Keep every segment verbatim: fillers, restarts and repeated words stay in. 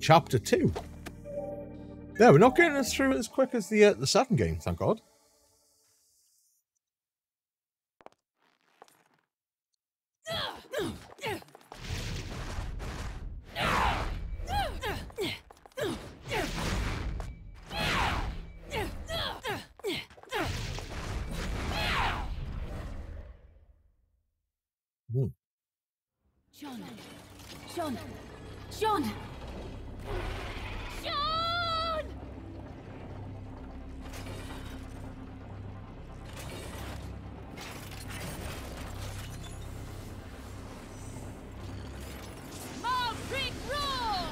Chapter two. There, we're not getting us through as quick as the uh, the Saturn game, thank God. Mm. John, John, John, John! Mom, break roll!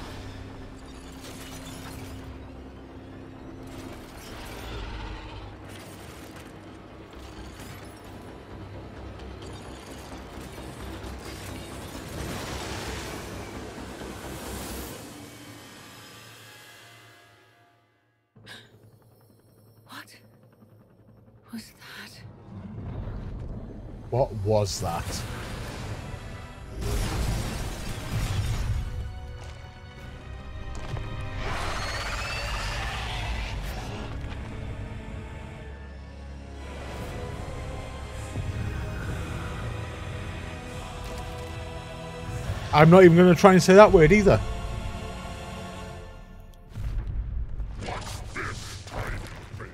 What was that? I'm not even going to try and say that word either. What's this tiny thing?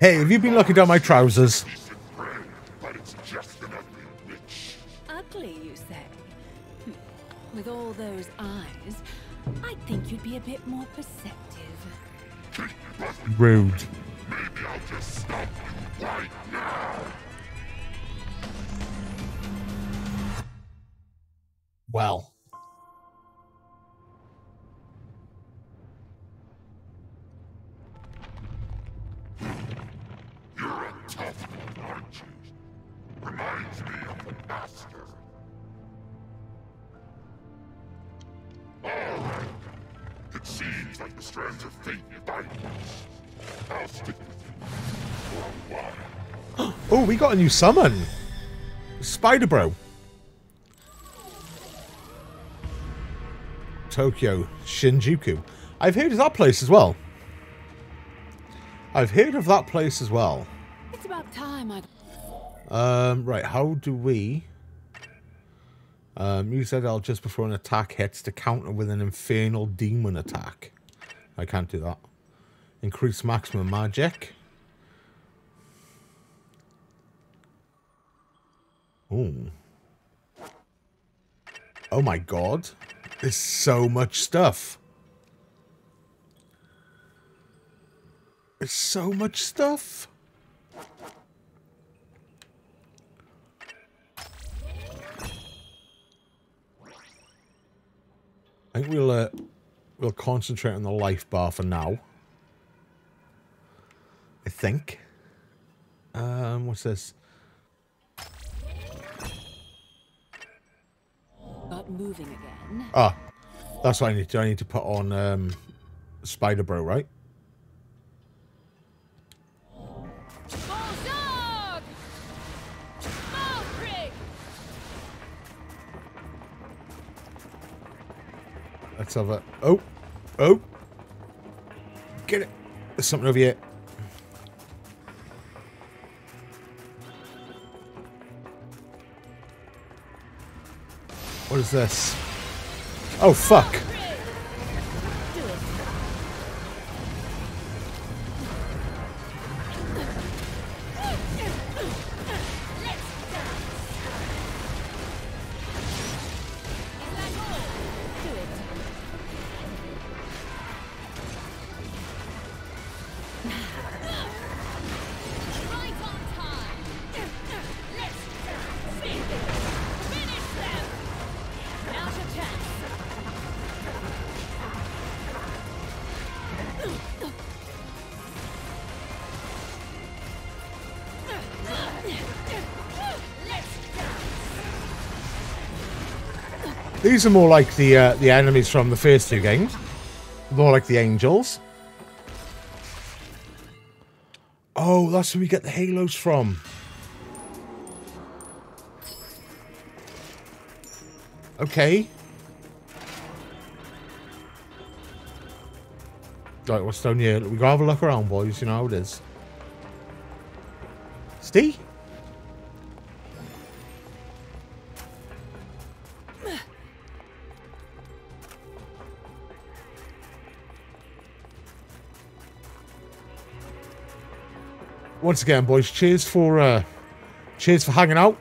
Hey, have you been looking down my trousers? Rude. Maybe I'll just stop you right now. Well. You're a tough one, aren't you? Reminds me of the master. All right. It seems like the strands of fate bite us. I'll stick with you for a while. Oh, we got a new summon. Spider Bro. Tokyo, Shinjuku. I've heard of that place as well. I've heard of that place as well. It's about time I... Um, right, how do we... Um, you said I'll just before an attack hits to counter with an infernal demon attack. I can't do that. Increase maximum magic. Oh. Oh my god. There's so much stuff. There's so much stuff. I think we'll, uh, we'll concentrate on the life bar for now. I think. Um, what's this? Not moving again. Ah, that's what I need to do. I need to put on um, Spider Bro, right? Let's have a. Oh, oh, get it. There's something over here. What is this? Oh, fuck. These are more like the uh, the enemies from the first two games, more like the angels. Oh, that's where we get the halos from. Okay. Right, what's down here? We gotta have a look around, boys. You know how it is. Steve? Once again, boys, cheers for uh, cheers for hanging out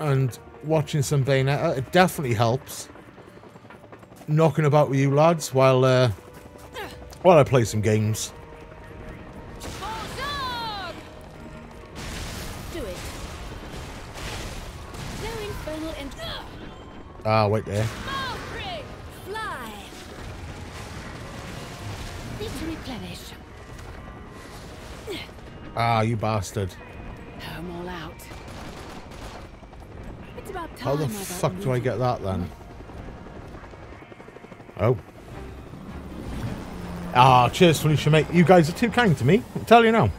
and watching some Bayonetta. It definitely helps knocking about with you lads while uh, while I play some games. Do it. No infernal and ah, wait there. Fly. Need to replenish. Ah, you bastard. I'm all out. It's about time. How the fuck do I get that then? Oh. Ah, cheers, Felicia, mate. You guys are too kind to me. I'll tell you now.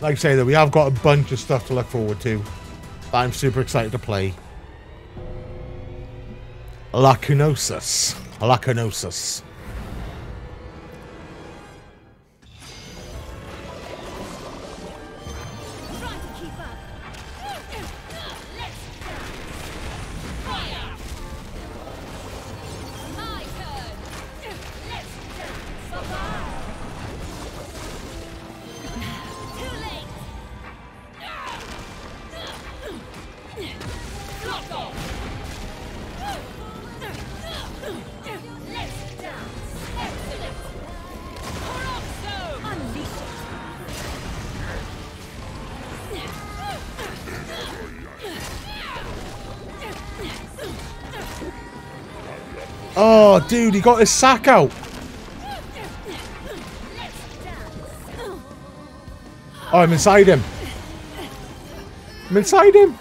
Like I say, that we have got a bunch of stuff to look forward to. I'm super excited to play. Lacunosus. Lacunosus. Try to keep up. Let's fire. My turn. Let's survive. Too late. Lock off. Oh, dude, he got his sack out. Oh, I'm inside him. I'm inside him.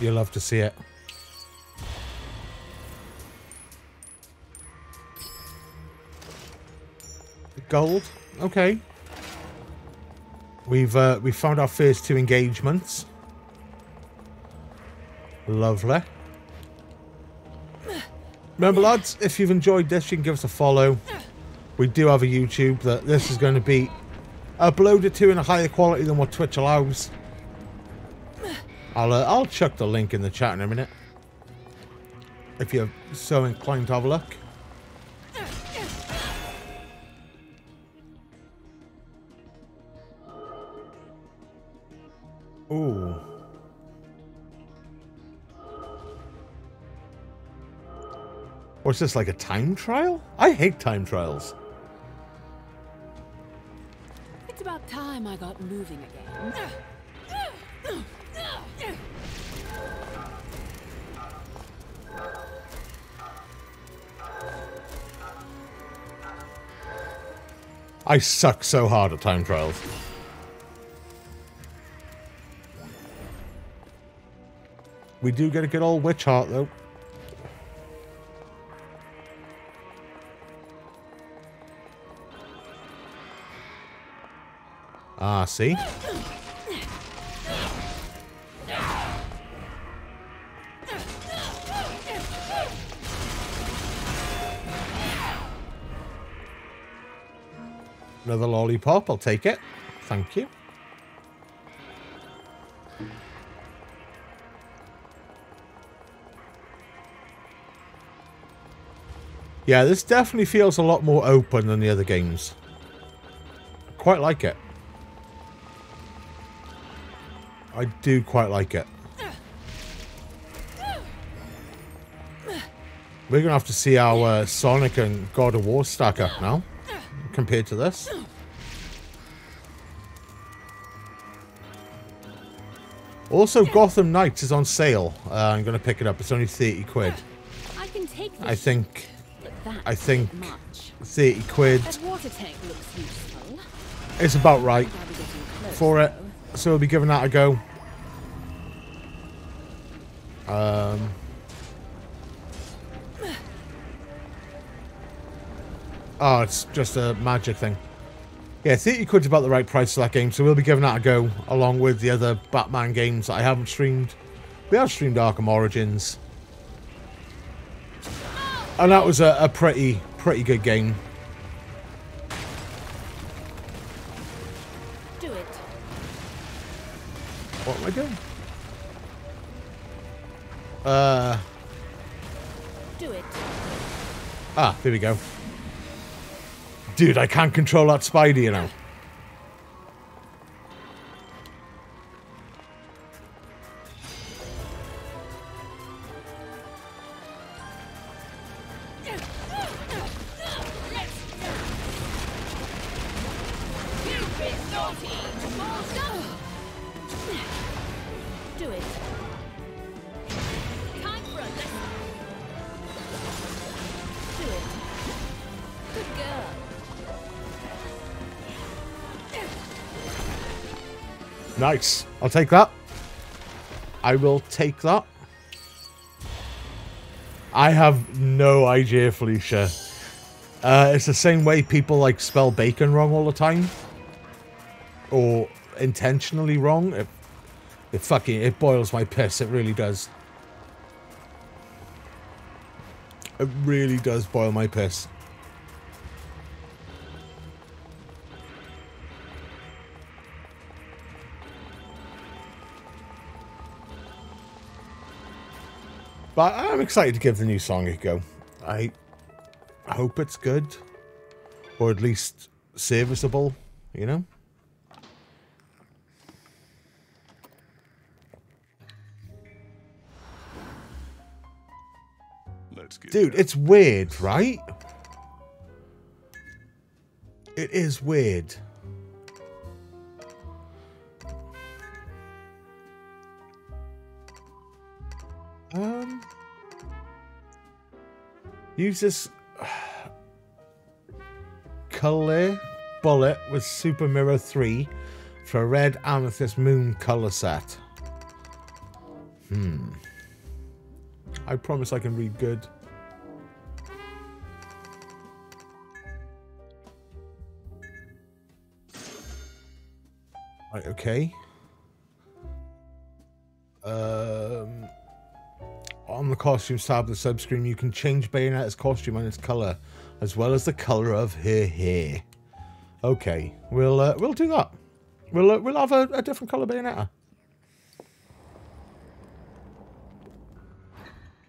You love to see it. Gold. Okay. We've uh, we found our first two engagements. Lovely. Remember, lads, if you've enjoyed this, you can give us a follow. We do have a YouTube that this is going to be uploaded to in a higher quality than what Twitch allows. I'll, uh, I'll chuck the link in the chat in a minute, if you're so inclined to have a look. Ooh. What's this, like a time trial? I hate time trials. It's about time I got moving again. I suck so hard at time trials. We do get a good old witch heart, though. Ah, see? Another lollipop, I'll take it. Thank you. Yeah, this definitely feels a lot more open than the other games. I quite like it. I do quite like it. We're going to have to see our uh, Sonic and God of War stack up now compared to this. Also, Gotham Knights is on sale. Uh, I'm going to pick it up. It's only thirty quid. I can take this. I think... I think... thirty quid. That water tank looks useful. It's about right for it. So we'll be giving that a go. Um... Oh, it's just a magic thing. Yeah, thirty quid's about the right price for that game, so we'll be giving that a go, along with the other Batman games that I haven't streamed. We have streamed Arkham Origins. And that was a, a pretty, pretty good game. Do it. What am I doing? Uh... Do it. Ah, there we go. Dude, I can't control that spider, you know. Nice. I'll take that. I will take that. I have no idea, Felicia. Uh, it's the same way people like spell bacon wrong all the time. Or intentionally wrong. It, it fucking, it boils my piss. It really does. It really does boil my piss. But I'm excited to give the new song a go. I hope it's good. Or at least serviceable, you know? Let's get Dude, it's weird, right? It is weird. Um, use this color bullet with Super Mirror three for a red amethyst moon color set. Hmm. I promise I can read good. Right, okay. Um... On the costumes tab of the subscreen, you can change Bayonetta's costume and its colour, as well as the colour of her hair. Okay, we'll uh, we'll do that. We'll uh, we'll have a, a different colour Bayonetta.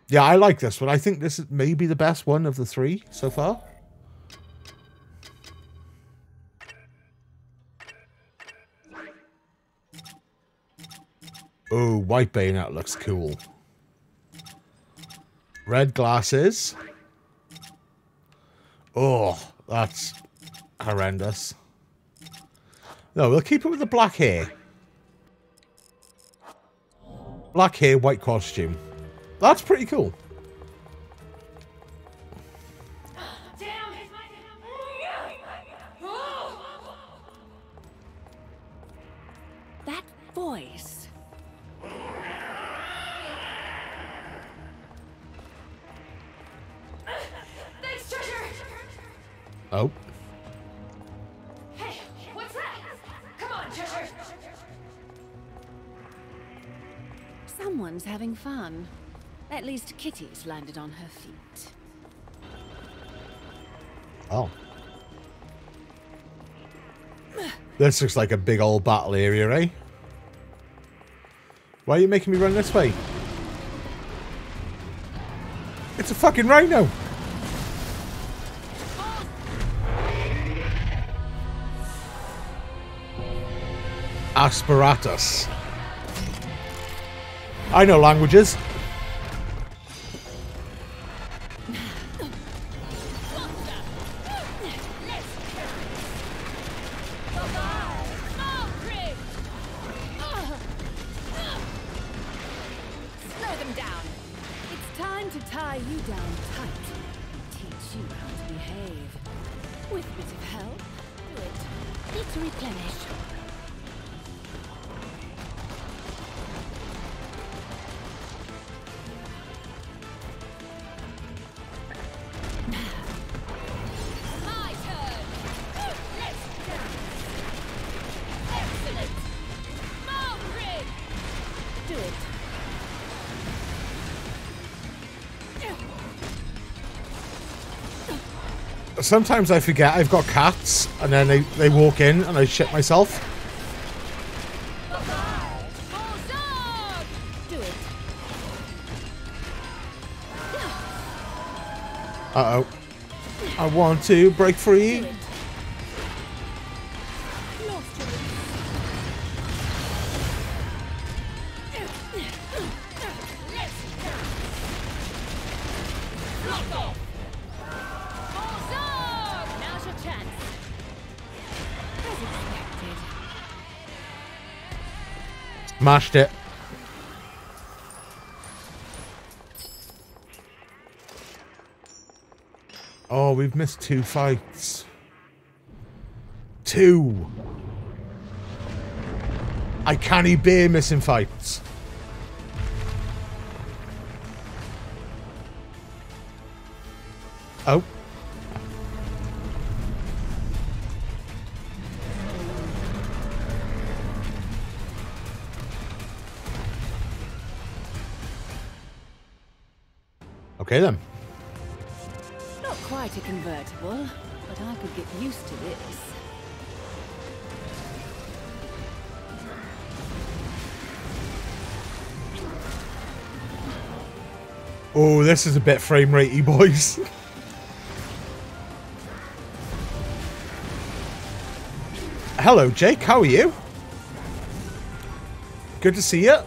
Yeah, I like this one. I think this is maybe the best one of the three so far. Oh, white Bayonetta looks cool. Red glasses. Oh, that's horrendous. No, we'll keep it with the black hair. Black hair, white costume. That's pretty cool. That voice. Oh. Hey, what's that? Come on, treasure. Someone's having fun. At least Kitty's landed on her feet. Oh. This looks like a big old battle area, eh? Why are you making me run this way? It's a fucking rhino! Asperatus. I know languages. With a bit of help, do it. Let's replenish. Sometimes I forget I've got cats, and then they, they walk in and I shit myself. Uh-oh. I want to break free. Mashed it. Oh, we've missed two fights. Two. I can't bear missing fights. Oh. Okay then. Not quite a convertible, but I could get used to this. Oh, this is a bit frame ratey, boys. Hello, Jake. How are you? Good to see you.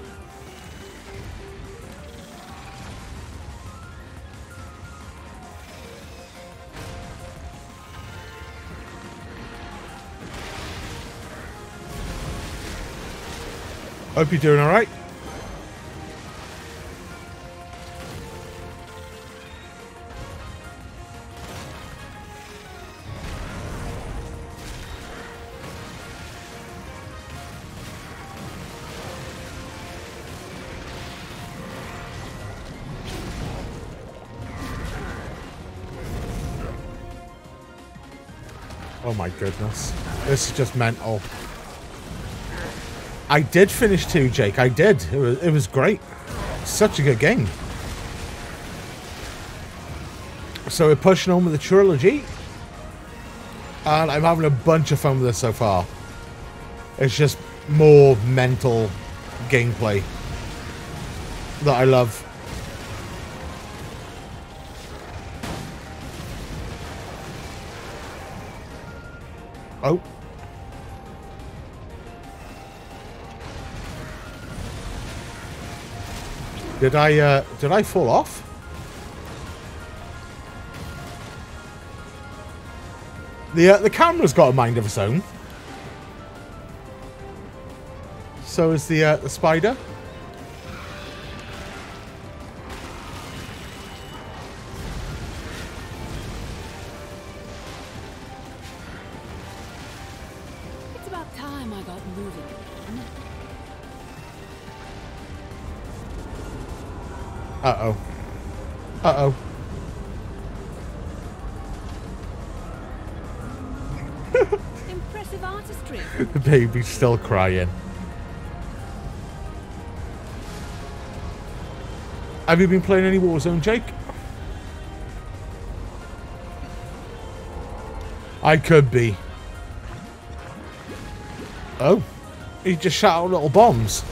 Hope you're doing all right. Oh my goodness. This is just mental. I did finish two, Jake. I did. It was, it was great. Such a good game. So we're pushing on with the trilogy. And I'm having a bunch of fun with this so far. It's just more mental gameplay that I love. Oh. Did I, uh, did I fall off? The, uh, the camera's got a mind of its own. So is the, uh, the spider. It's about time I got moving again. Uh-oh. Uh-oh. Impressive artistry. The baby's still crying. Have you been playing any Warzone, Jake? I could be. Oh. He just shot out little bombs.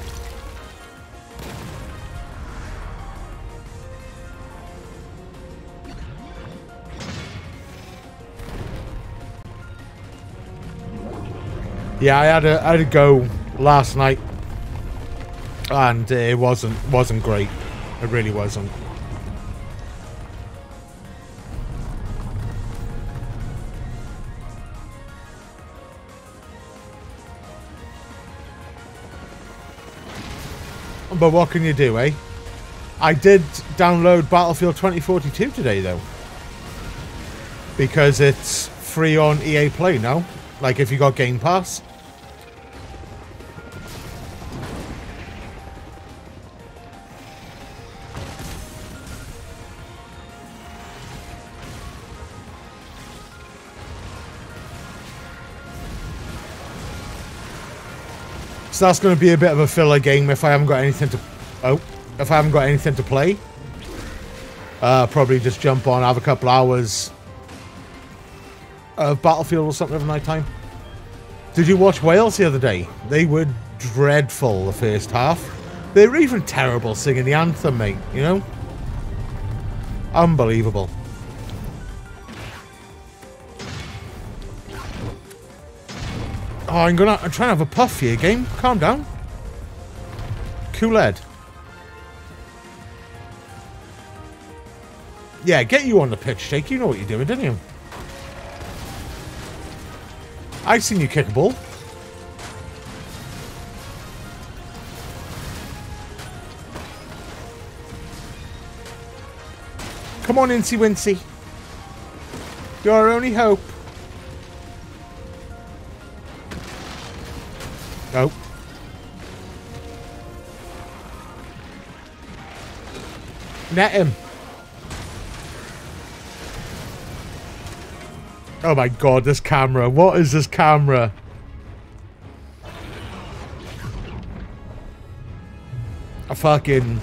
Yeah, I had a, I had a go last night, and uh, it wasn't wasn't great. It really wasn't. But what can you do, eh? I did download Battlefield twenty forty-two today, though, because it's free on E A Play now. Like, if you got Game Pass. So that's going to be a bit of a filler game if I haven't got anything to... Oh, if I haven't got anything to play. Uh, probably just jump on, have a couple hours of Battlefield or something at night time. Did you watch Wales the other day? They were dreadful the first half. They were even terrible singing the anthem, mate, you know? Unbelievable. Oh, I'm gonna. I'm trying to have a puff here, game. Calm down. Kool-Aid. Yeah, get you on the pitch, Jake. You know what you're doing, didn't you? I've seen you kick a ball. Come on, Incy Wincy. You're our only hope. Oh. Net him. Oh my god, this camera. What is this camera? I fucking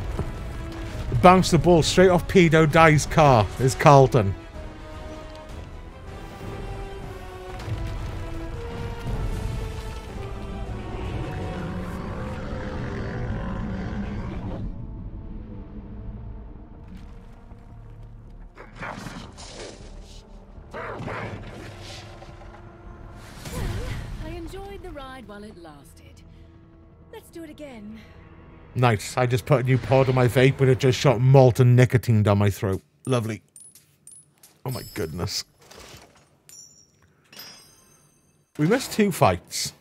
bounced the ball straight off Pedo Dye's car. It's Carlton. Nice. I just put a new pod on my vape, but it just shot malt and nicotine down my throat. Lovely. Oh my goodness. We missed two fights.